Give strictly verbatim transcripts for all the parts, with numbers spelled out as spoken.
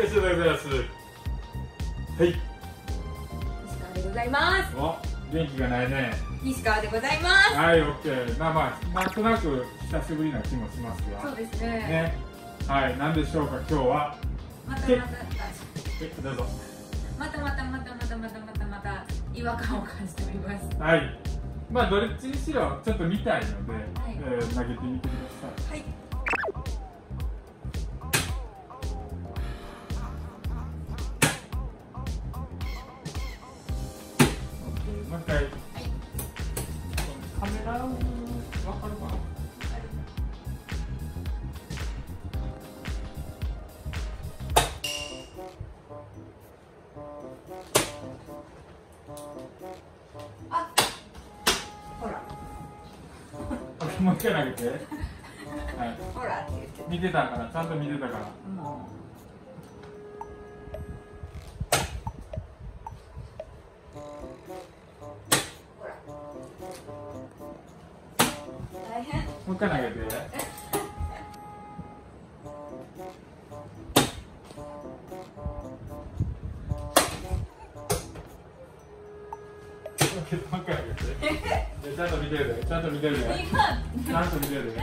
東でございます。はい。石川でございます。お、元気がないね。石川でございます。はい、オッケー。まあまあ、なんとなく久しぶりな気もしますが。そうですね。ね。はい、なんでしょうか、今日は。またまた。え、どうぞ。またまたまたまたまたまたまた違和感を感じております。はい。まあ、どっちにしろ、ちょっと見たいので、はい、えー、投げてみてください。はい。もう一回、はい、カメラを分かるかな、あほらもう一回投げて、はい、ほらって言って見てたから、ちゃんと見てたから、うんもう一回投げて。もう一回投げて。ちゃんと見てるで。ちゃんと見てるで。ちゃんと見てるで。ちゃんと見てるで。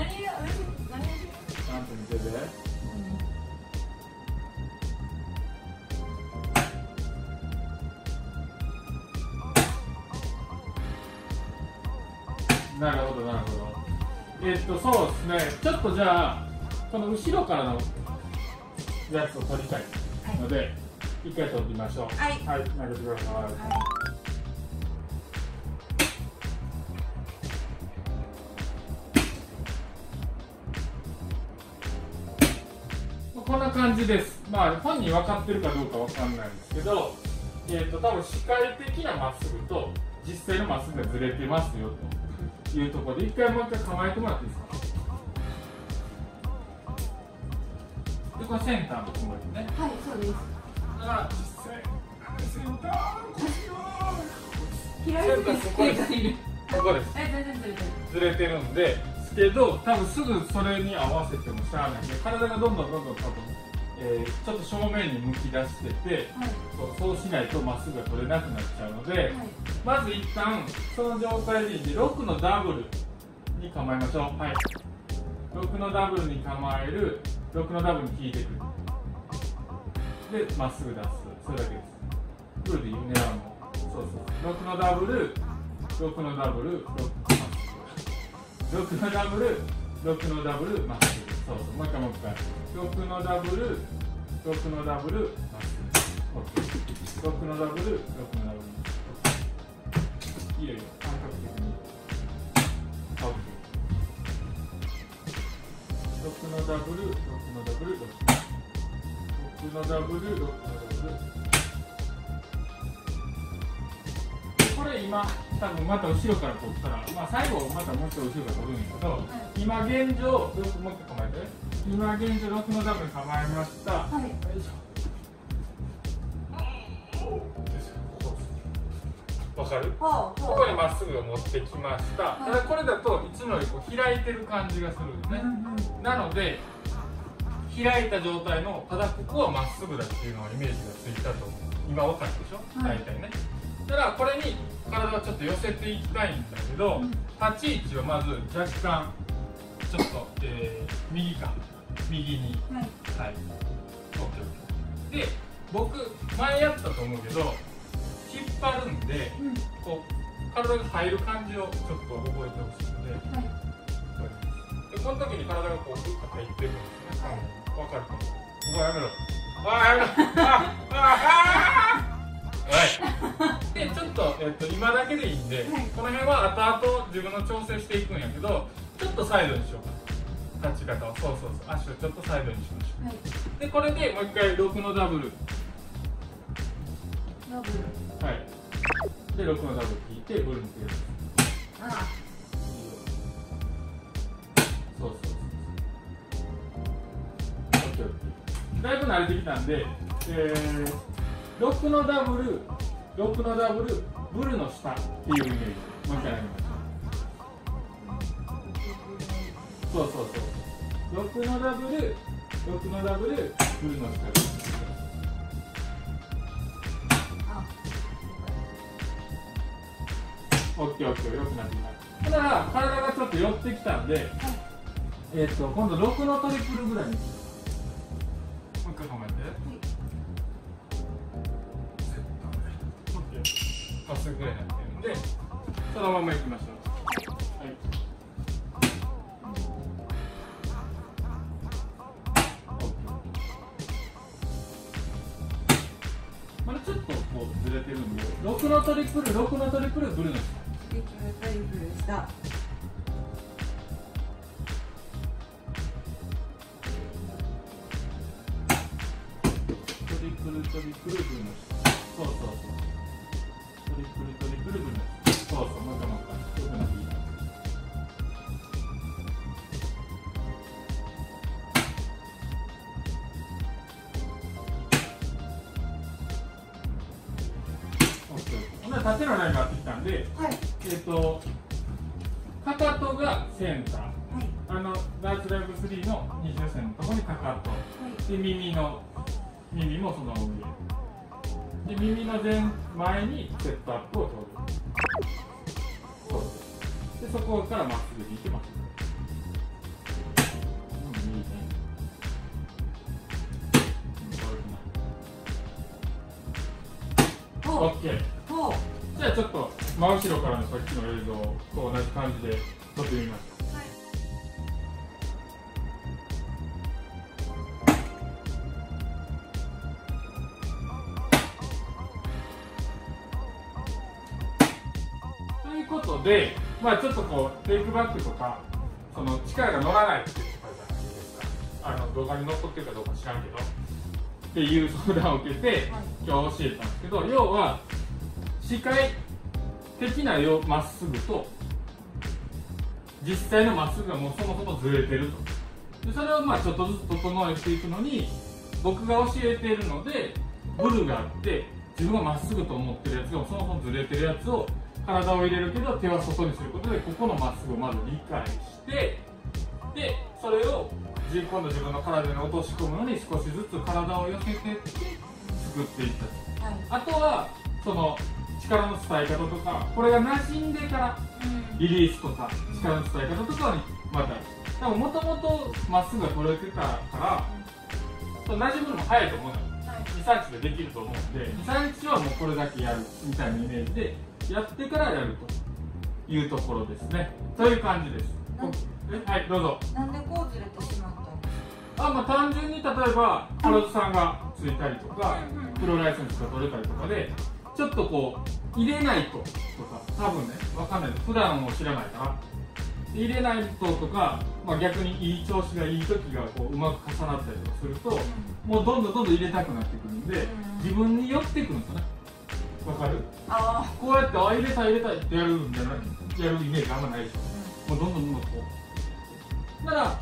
なるほど、なるほど。えっとそうですね、ちょっとじゃあこの後ろからのやつを取りたいので、一回取りましょう。はい、はい、投げてください。はい、こんな感じです。まあ本人分かってるかどうか分かんないんですけど、えっと多分視界的なまっすぐと実際のまっすぐがずれてますよというところで、一回もう一回構えてもらっていいですか。でこれセンターのところですね。はい、そうです。だから実際センターこっちはセンターそこです。ここです。ずれてるんですけど、多分すぐそれに合わせてもしゃあないんで、体がどんどんどんどん多分、えー、ちょっと正面に向き出してて、はい、そう、そうしないとまっすぐが取れなくなっちゃうので、はい、まず一旦その状態でいいんでろくのダブルに構えましょう。はい、ろくのダブルに構える、ろくのダブルに効いてくるでまっすぐ出す、それだけです。フルで狙うの、そうそう、ろくのダブル、ろくのダブル、ろくのダブル、ろくのダブル、まっすぐ。そうそう、もう一回もう一回。ろくのダブル、ろくのダブル、まっすぐ。ろくのダブル、ろくのダブル。いいよいいよ、感覚的に。ろくのダブル、ろくのダブル、ろくのダブル、ろくのダブル。これ今、多分また後ろから取ったら、まあ最後またもうちょっと後ろから取るんやけど、はい、今現状、よくもう一回構えて。今現状ろくのダブル構えました。はい。よいしょ。わかる？ここにまっすぐを持ってきました。はい、ただこれだといつもよりこう開いてる感じがするんですね。うんうん、なので開いた状態の、ただここはまっすぐだっていうのはイメージがついたと思う。今わかるでしょ？はい、大体ね。だからこれに体をちょっと寄せていきたいんだけど、うん、立ち位置はまず若干ちょっと、えー、右か右に、はい、はい、OK で、僕前やったと思うけど引っ張るんで、うん、こう体が入る感じをちょっと覚えてほしいので、はい、でこの時に体がこうグッと入ってるんですね。わ、はい、かるかも。お前やめろ、あやめろああああはい、でちょっと、えっと、今だけでいいんで、はい、この辺は後々自分の調整していくんやけど、ちょっとサイドにしようか、立ち方を、そうそうそう、足をちょっとサイドにしましょう、はい、でこれでもう一回ろくのダブルダブル、はいでろくのダブル引いてブルに切る、ああそうそうそうそうそう、だいぶ慣れてきたんで、えーろくのダブル、ろくのダブル、ブルの下っていうイメージ。もう一回投げましょう。そうそうそう。ろくのダブル、ろくのダブル、ブルの下。OK、OK、良くなってきた。ただ、体がちょっと寄ってきたんで、はい、えっと、今度ろくのトリプルぐらいにする。もう一回考えて。はい。絶対。OK。まっすぐぐらいになってるんで、そのままいきましょう。はい。まだちょっとこうずれてるんで、ろくのトリプル、ろくのトリプル、ブルの下。ろくのトリプル下。トリプルトリプルブルの下。そうそうそう。トリプルトリプルブルの下。そうそう、もう一回もう一回。よくなっていいな。縦のラインがあってきたんで、はい、えっとかかとがセンター、はい、あのダーツライブスリーの二重線のところにかかと、はい、で耳の耳もその上で、耳の前前にステップアップを取る。そうで、そこからまっすぐ引いてます。オッケー。じゃあちょっと真後ろからのさっきの映像と同じ感じで撮ってみましょう。はいということで、まあちょっとこうテイクバックとかその力が乗らないって言ってたじゃないですか。あの動画に残ってるかどうか知らんけどっていう相談を受けて今日教えたんですけど、要は視界的なまっすぐと実際のまっすぐがもうそもそもずれてると。でそれをまあちょっとずつ整えていくのに、僕が教えているのでブルがあって自分がまっすぐと思ってるやつがそもそもずれてるやつを体を入れるけど手は外にすることで、ここのまっすぐをまず理解して、でそれを今度自分の体に落とし込むのに少しずつ体を寄せていって作っていった、はい、あとはその力の伝え方とか、これが馴染んでからリリースとか力の伝え方とかにまた、多分もともとまっすぐが取れてたから、うん、馴染むのも早いと思うのよ、はい、に、さんにちでできると思うんで、に、さんにちはもうこれだけやるみたいなイメージでやってからやるというところですね。という感じです。はい、どうぞ。なんでこうずれてしまったんですか？あ、まあ、単純に例えばカロツさんがついたりとか、プロライセンスが取れたりとかで。ちょっとこう入れないととか、多分ね、わかんないです、普段を知らないから入れないととか、まあ、逆にいい調子がいい時がこううまく重なったりとかすると、うん、もうどんどんどんどん入れたくなってくるんで、うん、自分に寄ってくるんですよね。わかる？あこうやってあ入れたい入れたいってやるんじゃないやるイメージあんまないでしょ、うん、もうどんどんどんどんこうだか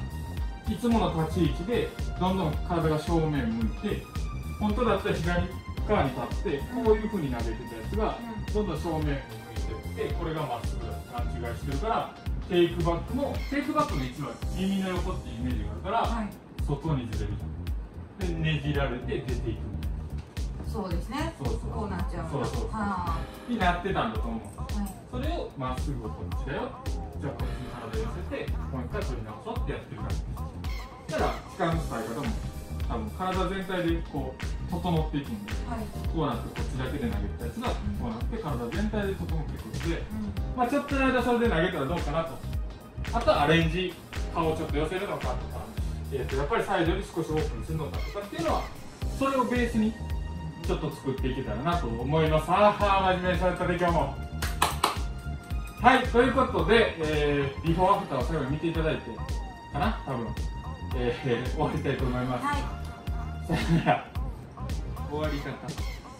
らいつもの立ち位置でどんどん体が正面向いて、本当だったら左側に立ってこういうふうに投げてたやつがどんどん正面を向いていって、これがまっすぐだと勘違いしてるから、テイクバックもテイクバックの一番耳の横っていうイメージがあるから、はい、外にずれるでねじられて出ていくみたいな。そうですね、そうそうこうなっちゃう、そうそうそうになってたんだと思う、はい、それをまっすぐこっちだよ、じゃあこっちに体寄せてもう一回取り直そうってやってる感じです。だから力の使い方も多分体全体でこう整っていくんで、はい、こうなってこっちだけで投げたやつがこうなって体全体で整っていくんで、うん、まあちょっとの間それで投げたらどうかなと。あとはアレンジ、顔をちょっと寄せるのかとか、えー、とやっぱりサイドに少しオープンするのかとかっていうのは、それをベースにちょっと作っていけたらなと思います。ああ真面目にされたね今日も。はい、ということで、えー、ビフォーアフターを最後に見ていただいてかな、多分、えー、終わりたいと思います。はい、さよなら。終わり方。